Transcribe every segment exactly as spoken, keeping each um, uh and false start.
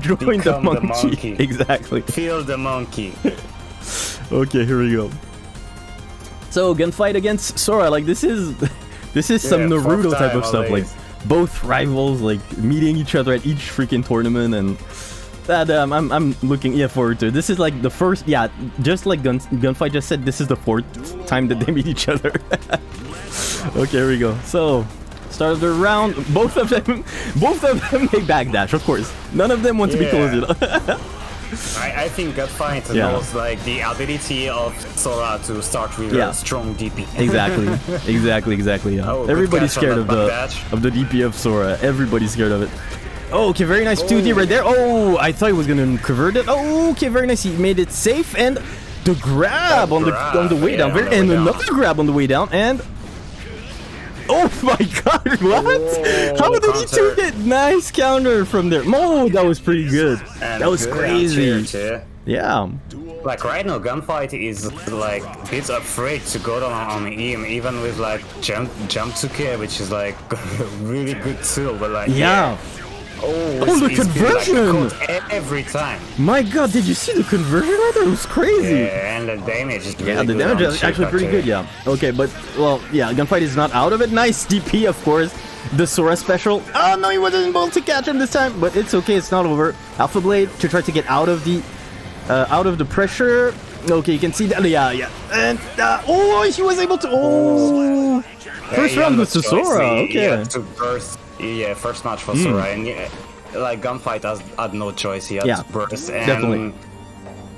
Drawing the monkey. the monkey. Exactly. Feel the monkey. Okay, here we go. So gunfight against Sora. Like this is, this is yeah, some Naruto type of stuff. Always. Like both rivals, like meeting each other at each freaking tournament, and that um, I'm I'm looking yeah forward to. This is like the first yeah, just like gun gunfight just said. This is the fourth time that they meet each other. Okay, here we go. So. Start of the round. Both of them, both of them make backdash. Of course, none of them want yeah. to be close. I, I think Gunfight yeah. knows like the ability of Sora to start with yeah. a strong D P. Exactly, exactly, exactly. Yeah. Oh, Everybody's scared of the backdash. of the D P of Sora. Everybody's scared of it. Oh, okay, very nice oh. two D right there. Oh, I thought he was gonna convert it. Oh, okay, very nice. He made it safe and the grab oh, on grab. the on the way yeah, down. Very, the way and down. another grab on the way down and. Oh my god, what? Whoa, How did he do that? Nice counter from there. Oh, that was pretty good. And that was good crazy. Too. Yeah. Like right now, Gunfight is like, he's afraid to go down on him, even with like jump jump two K, which is like really good too, but like... Yeah. yeah. Oh, oh the conversion! Like every time. My god, did you see the conversion? That was crazy. Yeah, and the damage is really Yeah, the damage is actually pretty good, yeah. Okay, but, well, yeah, Gunfight is not out of it. Nice D P, of course. The Sora special. Oh, no, he wasn't able to catch him this time, but it's okay, it's not over. Alpha Blade to try to get out of the, uh, out of the pressure. Okay, you can see that. Yeah, yeah. And, uh, oh, he was able to, oh. First round was to Sora, okay. Yeah, first match for mm. Sora, and yeah, like Gunfight has, had no choice, he had yeah, to burst, and definitely.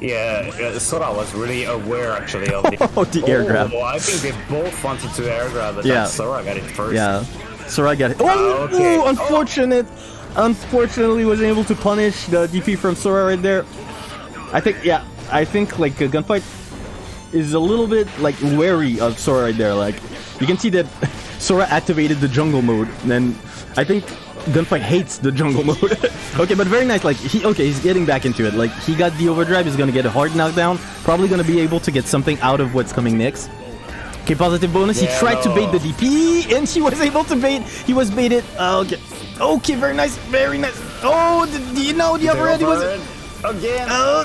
yeah, Sora was really aware actually of the, oh, the air grab. Oh, I think they both wanted to air grab, but yeah. Sora got it first. Yeah, Sora got it. Oh, uh, okay. ooh, unfortunate, oh. unfortunately wasn't able to punish the D P from Sora right there. I think, yeah, I think like uh, Gunfight is a little bit like wary of Sora right there, like you can see that Sora activated the jungle mode, and then I think Gunfight hates the jungle mode. Okay, but very nice. Like he, okay, he's getting back into it. Like he got the overdrive. He's gonna get a hard knockdown. Probably gonna be able to get something out of what's coming next. Okay, positive bonus. Yeah, he tried no. to bait the D P, and he was able to bait. He was baited. Uh, okay, okay, very nice, very nice. Oh, the, the, no, the upper hand was again. Uh,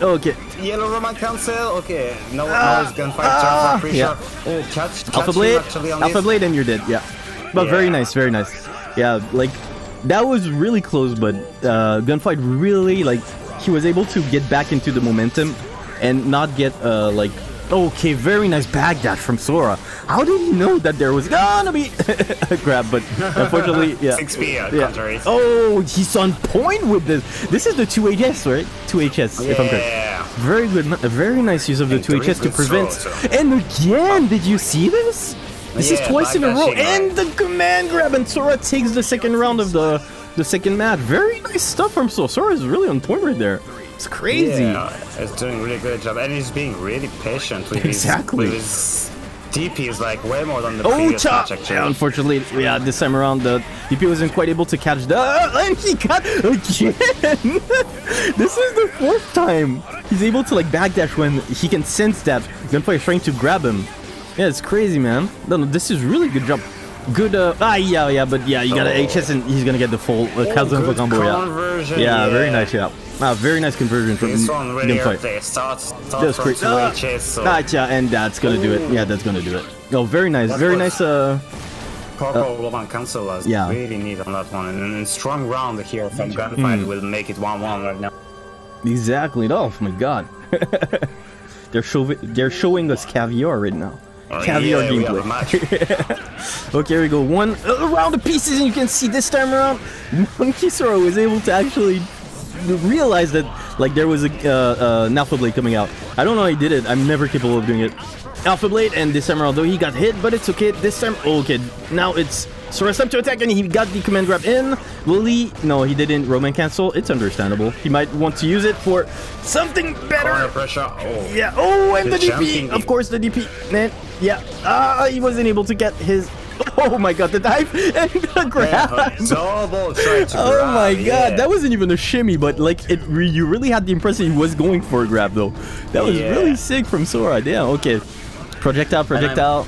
Okay. Yellow Roman Council. Okay. No, uh, no, it's Gunfight. Uh, pretty yeah. sharp. Uh, catch, catch Alpha Blade. Alpha this. Blade, and you're dead. Yeah. But yeah. very nice, very nice. Yeah, like that was really close, but uh, Gunfight really like he was able to get back into the momentum and not get uh, like okay, very nice backdash from Sora. How did he know that there was gonna be a grab? But unfortunately, yeah. six P yeah. Oh, he's on point with this. This is the two H S, right? two H S, yeah. if I'm correct. Yeah. Very good, a very nice use of the two H S to prevent. Throw, so. And again, did you see this? This yeah, is twice in a row, and the command grab, and Sora takes the second round of the the second match. Very nice stuff from Sora. Sora is really on point right there. It's crazy. Yeah, it's doing a really good job, and he's being really patient with exactly. his, with his D P. Is like way more than the oh, previous match, actually. Yeah, unfortunately, yeah, this time around the D P wasn't quite able to catch the and he got again. This is the fourth time he's able to like backdash when he can sense that Gunfight is trying to grab him. Yeah, it's crazy, man. No, no, this is really good job. Good, uh, ah, yeah, yeah, but yeah, you got an H S and he's gonna get the full uh, Kazan for combo, yeah. yeah. Yeah, very nice, yeah. Ah, very nice conversion from Gunfight. Start, start that's great. Ah, so. yeah, and that's gonna Ooh. do it. Yeah, that's gonna do it. Oh, very nice, that very nice, uh... Coco Roman Council was yeah. really neat on that one, and a strong round here from Gunfight mm. will make it one one right now. Exactly, oh my god. they're, show they're showing us caviar right now. Caviar yeah, gameplay. Okay, here we go. One uh, round of pieces, and you can see this time around, Monkey Sora was able to actually realize that like there was a, uh, uh, an Alpha Blade coming out. I don't know how he did it. I'm never capable of doing it. Alpha Blade, and this time around, though he got hit, but it's okay. This time, okay. Now it's Sora's time to attack, and he got the command grab in. Will he? No, he didn't. Roman cancel. It's understandable. He might want to use it for something better. Oh. Yeah. Oh, and the, the D P. Of course, the D P. Man. Yeah, uh, he wasn't able to get his... Oh my god, the dive and the grab! Double try to grab, oh my god, yeah. that wasn't even a shimmy, but like, it, you really had the impression he was going for a grab though. That was yeah. really sick from Sora, damn, okay. Projectile, projectile.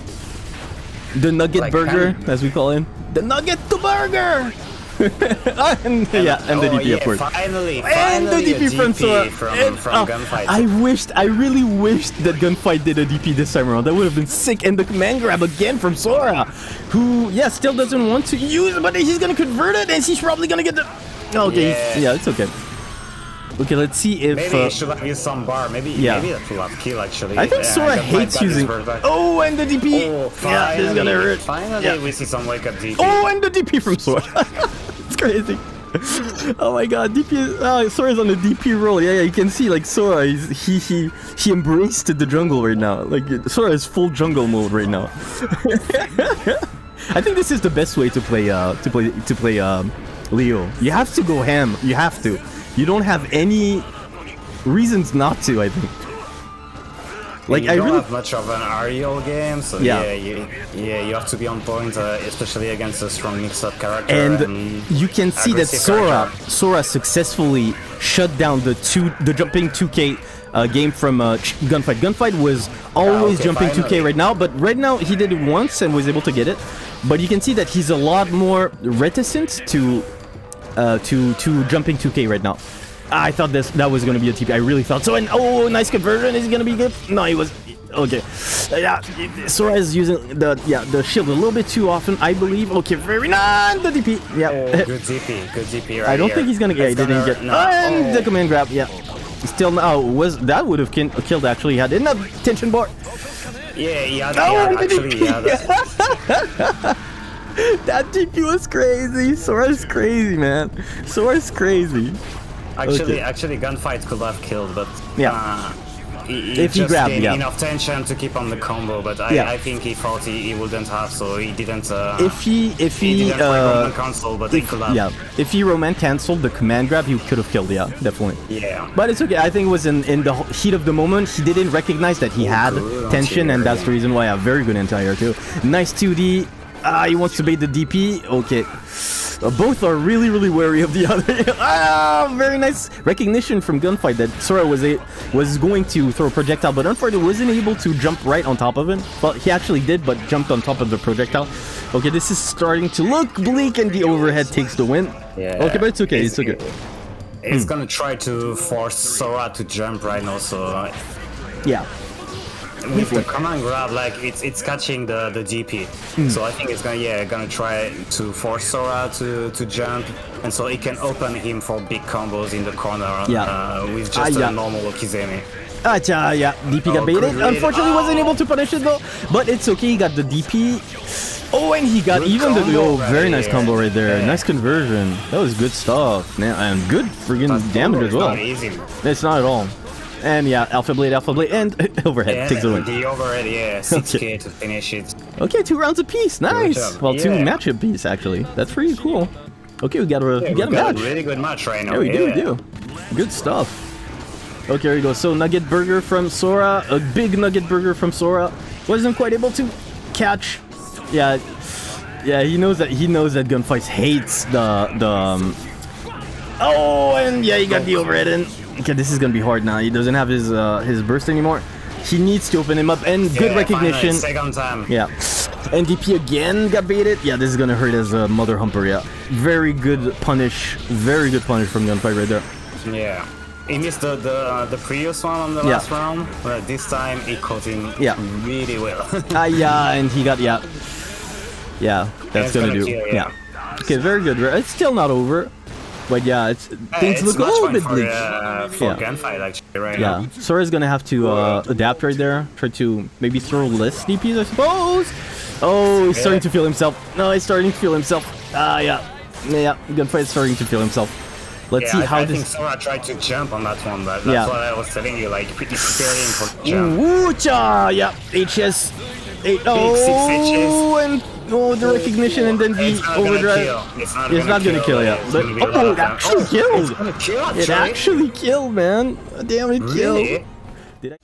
The Nugget like Burger, as we call him. The Nugget to Burger! and, yeah, and the oh, D P, yeah, of course. Finally, and finally the D P, D P from Sora. From, and, from oh, Gunfight. I wished, I really wished that Gunfight did a D P this time around. That would have been sick. And the command grab again from Sora, who, yeah, still doesn't want to use it, but he's going to convert it, and he's probably going to get the... Okay, yeah, yeah, it's okay. Okay, let's see if... Maybe uh, should have used some bar. Maybe, yeah. maybe that will have kill, actually. I think yeah, Sora hates using... Oh, and the D P! Oh, finally, yeah, this is gonna hurt. Finally, yeah. we see some wake-up D P. Oh, and the D P from Sora. It's crazy. Oh my god, D P... Oh, Sora's on the D P roll. Yeah, yeah, you can see, like, Sora, he's, he, he, he embraced the jungle right now. Like, Sora is full jungle mode right now. I think this is the best way to play, uh, to play, to play, um, Leo. You have to go ham. You have to. You don't have any reasons not to, I think. Like, you I don't really... have much of an aerial game, so yeah, yeah, you, yeah, you have to be on point, uh, especially against a strong mix-up character. And, and you can see that Sora, Sora successfully shut down the two, the jumping two K uh, game from uh, Gunfight. Gunfight was always yeah, okay, jumping finally. two K right now, but right now he did it once and was able to get it. But you can see that he's a lot more reticent to. Uh, to to jumping two K right now. I thought this that was gonna be a T P. I really thought so. And oh, nice conversion. Is it gonna be good? No, it was okay. Uh, yeah, Sora is using the yeah the shield a little bit too often, I believe. Okay, very nice. The D P. Yeah. Oh, good D P. Good D P. Right I don't here. think he's gonna get. He didn't get. No. And oh. the command grab. Yeah. Still now was that would have killed actually had enough tension bar. Yeah. Yeah. Oh, actually, yeah. That's that D P was crazy. Sora's crazy, man. Sora's crazy. Actually, okay. actually, Gunfight could have killed, but yeah, uh, he, he if just he grabbed yeah. enough tension to keep on the combo. But I, yeah. I think he thought he, he wouldn't have, so he didn't. Uh, if he, if he, he didn't uh, play Roman cancel, but if, he could have. Yeah, if he Roman canceled the command grab, he could have killed. Yeah, definitely. Yeah. But it's okay. I think it was in in the heat of the moment. He didn't recognize that he had good tension, and that's the reason why. Yeah, very good anti-air too. Nice two D. Ah, he wants to bait the D P. Okay. Uh, both are really, really wary of the other. Ah, very nice recognition from Gunfight that Sora was a, was going to throw a projectile, but unfortunately wasn't able to jump right on top of it. Well, he actually did, but jumped on top of the projectile. Okay, this is starting to look bleak, and the overhead takes the win. Yeah. Okay, but it's okay. It's, it's okay. It's mm. gonna try to force Sora to jump right now, so... Yeah. With the command grab, like it's it's catching the the D P, mm. so I think it's gonna yeah gonna try to force Sora to to jump, and so it can open him for big combos in the corner yeah. uh, with just ah, a yeah. normal Okizemi. Ah yeah, D P got oh, baited. Unfortunately, oh. wasn't able to punish it though, but it's okay. He got the D P. Oh, and he got good even the oh, right very nice here. combo right there. Yeah. Nice conversion. That was good stuff. Man, and good friggin' That's damage as well. Not easy. It's not at all. And yeah, Alpha Blade, Alpha Blade, and uh, overhead yeah, takes away. The overhead, yeah, six K okay. to finish it. Okay, two rounds apiece, nice. Well, yeah. two match apiece actually. That's pretty cool. Okay, we got a, yeah, we got we a got match. A really good match right now. Yeah, we yeah. do, we do. Good stuff. Okay, here we go. So Nugget Burger from Sora, a big Nugget Burger from Sora. Wasn't quite able to catch. Yeah, yeah, he knows that he knows that Gunfight hates the the. Um... Oh, and yeah, he got the overhead in. Okay, this is gonna be hard now. He doesn't have his uh, his burst anymore. He needs to open him up and good yeah, recognition. Finally, second time. Yeah. And D P again got baited. Yeah, this is gonna hurt as a mother humper. Yeah. Very good punish. Very good punish from Gunfight right there. Yeah. He missed the the, uh, the previous one on the yeah. last round, but this time he caught him yeah. really well. Ah uh, yeah, and he got yeah. Yeah, that's gonna, gonna do. Kill, yeah. yeah. Okay, very good. It's still not over. But yeah, it's, yeah, things it's look a little bit for, bleak. Uh, for yeah. Gunfight actually, right yeah. now. Sora's gonna have to uh, adapt right there. Try to maybe throw less D Ps, I suppose. Oh, he's yeah. starting to feel himself. No, he's starting to feel himself. Ah, uh, yeah, yeah. Gunfight's starting to feel himself. Let's yeah, see I, how I this. I think Sora tried to jump on that one, but that's yeah. what I was telling you. Like pretty scary for jump. Woocha! Yeah, H S. Eight, oh, and oh, the recognition, and then the overdrive. It's not, it's not gonna kill, yeah. But oh, it actually killed. It actually killed, man. Damn, it killed.